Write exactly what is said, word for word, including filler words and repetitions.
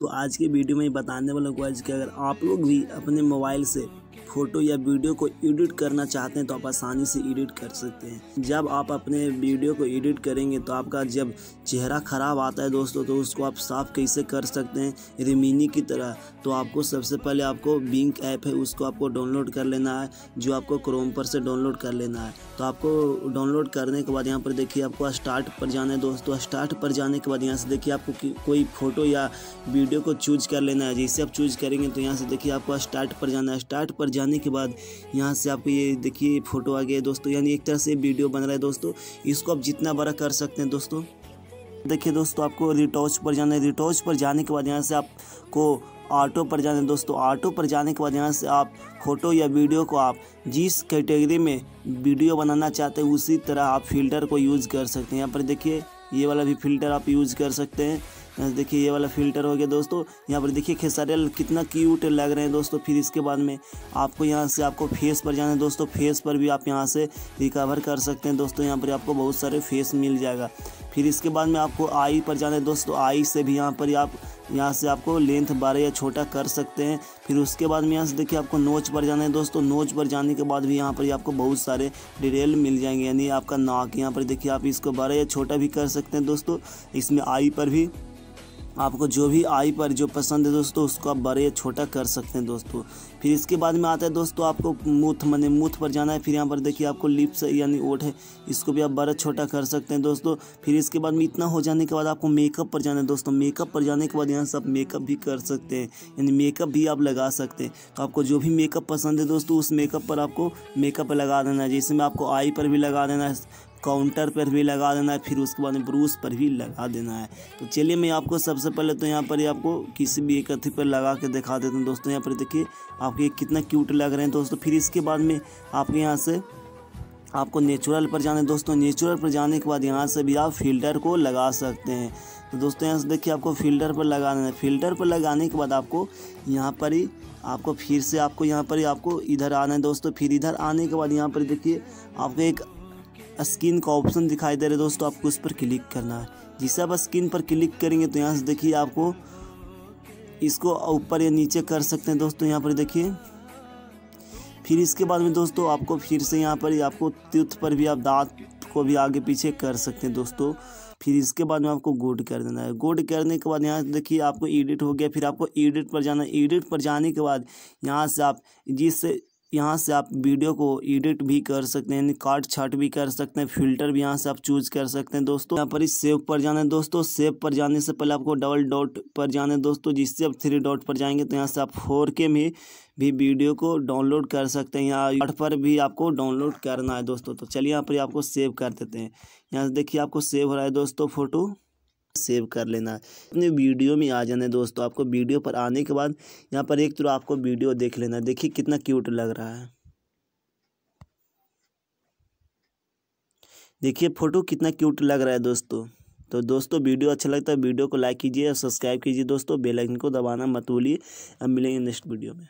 तो आज के वीडियो में बताने वाला हूँ कि अगर आप लोग भी अपने मोबाइल से फ़ोटो या वीडियो को एडिट करना चाहते हैं तो आप आसानी से एडिट कर सकते हैं। जब आप अपने वीडियो को एडिट करेंगे तो आपका जब चेहरा ख़राब आता है दोस्तों तो उसको आप साफ़ कैसे कर सकते हैं रिमिनी की तरह। तो आपको सबसे पहले आपको बिंग ऐप है उसको आपको डाउनलोड कर लेना है, जो आपको क्रोम पर से डाउनलोड कर लेना है। तो आपको डाउनलोड करने के बाद यहाँ पर देखिए आपको स्टार्ट पर जाना है दोस्तों। स्टार्ट पर जाने के बाद यहाँ से देखिए आपको कोई फ़ोटो या वीडियो को चूज़ कर लेना है। जैसे आप चूज़ करेंगे तो यहाँ से देखिए आपको स्टार्ट पर जाना है। स्टार्ट पर जाने के बाद यहाँ से आपको ये देखिए फ़ोटो आ गया दोस्तों, यानी एक तरह से वीडियो बन रहा है दोस्तों। इसको आप जितना बड़ा कर सकते हैं दोस्तों। देखिए दोस्तों आपको रिटॉच पर जाना है। रिटॉच पर जाने के बाद यहाँ से आपको ऑटो पर जाना है दोस्तों। ऑटो पर जाने के बाद यहाँ से आप फ़ोटो या वीडियो को आप जिस कैटेगरी में वीडियो बनाना चाहते हैं उसी तरह आप फिल्टर को यूज़ कर सकते हैं। यहाँ पर देखिए ये वाला भी फ़िल्टर आप यूज़ कर सकते हैं। देखिए ये वाला फ़िल्टर हो गया दोस्तों। यहाँ पर देखिए खेसारी लाल कितना क्यूट लग रहे हैं दोस्तों। फिर इसके बाद में आपको यहाँ से आपको फेस पर जाना है दोस्तों। फेस पर भी आप यहाँ से रिकवर कर सकते हैं दोस्तों। यहाँ पर आपको बहुत सारे फेस मिल जाएगा। फिर इसके बाद में आपको आई पर जाना है दोस्तों। आई से भी यहाँ पर आप यहाँ से आपको लेंथ बारह या छोटा कर सकते हैं। फिर उसके बाद में यहाँ से देखिए आपको नोच पर जाना है दोस्तों। नोच पर जाने के बाद भी यहाँ पर आपको बहुत सारे डिटेल मिल जाएंगे, यानी आपका नाक। यहाँ पर देखिए आप इसको बारह या छोटा भी कर सकते हैं दोस्तों। इसमें आई पर भी आपको जो भी आई पर जो पसंद है दोस्तों उसको आप बड़े या छोटा कर सकते हैं दोस्तों। फिर इसके बाद में आता है दोस्तों आपको मुथ मने मुथ पर जाना है। फिर यहाँ पर देखिए आपको लिप्स यानी ओठ है, इसको भी आप बड़ा छोटा कर सकते हैं दोस्तों। फिर इसके बाद में इतना हो जाने के बाद आपको मेकअप पर जाना है दोस्तों। मेकअप पर जाने के बाद यहाँ से आप मेकअप भी कर सकते हैं, यानी मेकअप भी आप लगा सकते हैं। तो आपको जो भी मेकअप पसंद है दोस्तों उस मेकअप पर आपको मेकअप लगा देना है। जिसमें आपको आई पर भी लगा देना है, काउंटर पर भी लगा देना है, फिर उसके बाद में ब्रूस पर भी लगा देना है। तो चलिए मैं आपको सबसे पहले तो यहाँ पर आपको किसी भी एक अथी पर लगा के दिखा देता हूँ दोस्तों। यहाँ पर देखिए आपके कितना क्यूट लग रहे हैं दोस्तों। फिर इसके बाद में आपके यहाँ से आपको नेचुरल पर जाना है दोस्तों। नेचुरल पर जाने के बाद यहाँ से भी आप फिल्टर को लगा सकते हैं। तो दोस्तों यहाँ से देखिए आपको फ़िल्टर पर लगाना है। फ़िल्टर पर लगाने के बाद आपको यहाँ पर ही आपको फिर से आपको यहाँ पर ही आपको इधर आना है दोस्तों। फिर इधर आने के बाद यहाँ पर देखिए आपको एक स्किन का ऑप्शन दिखाई दे रहा है दोस्तों, आपको उस पर क्लिक करना है। जिसे आप स्किन पर क्लिक करेंगे तो यहाँ से देखिए आपको इसको ऊपर या नीचे कर सकते हैं दोस्तों। यहाँ पर देखिए फिर इसके बाद में दोस्तों आपको फिर से यहाँ पर आपको टूथ पर भी आप दांत को भी आगे पीछे कर सकते हैं दोस्तों। फिर इसके बाद में आपको गोड कर देना है। गोड करने के बाद यहाँ देखिए आपको एडिट हो गया। फिर आपको एडिट पर जाना है। एडिट पर जाने के बाद यहाँ से आप जिस यहाँ से आप वीडियो को एडिट भी कर सकते हैं, यानी काट छाट भी कर सकते हैं। फिल्टर भी यहाँ से आप चूज कर सकते हैं दोस्तों। यहाँ पर इस सेव पर जाना है दोस्तों। सेव पर जाने से पहले आपको डबल डॉट पर जाना है दोस्तों। जिससे आप थ्री डॉट पर जाएंगे तो यहाँ से आप फोर के में भी वीडियो को डाउनलोड कर सकते हैं, या आठ पर भी आपको डाउनलोड करना है दोस्तों। तो चलिए यहाँ पर आपको सेव कर देते हैं। यहाँ से देखिए आपको सेव हो रहा है दोस्तों। फोटो सेव कर लेना है, अपने वीडियो में आ जाना है दोस्तों। आपको वीडियो पर आने के बाद यहाँ पर एक तो आपको वीडियो देख लेना है। देखिए कितना क्यूट लग रहा है। देखिए फोटो कितना क्यूट लग रहा है दोस्तों। तो दोस्तों वीडियो अच्छा लगता है वीडियो को लाइक कीजिए और सब्सक्राइब कीजिए दोस्तों। बेल आइकन को दबाना मत भूलिए। अब मिलेंगे नेक्स्ट वीडियो में।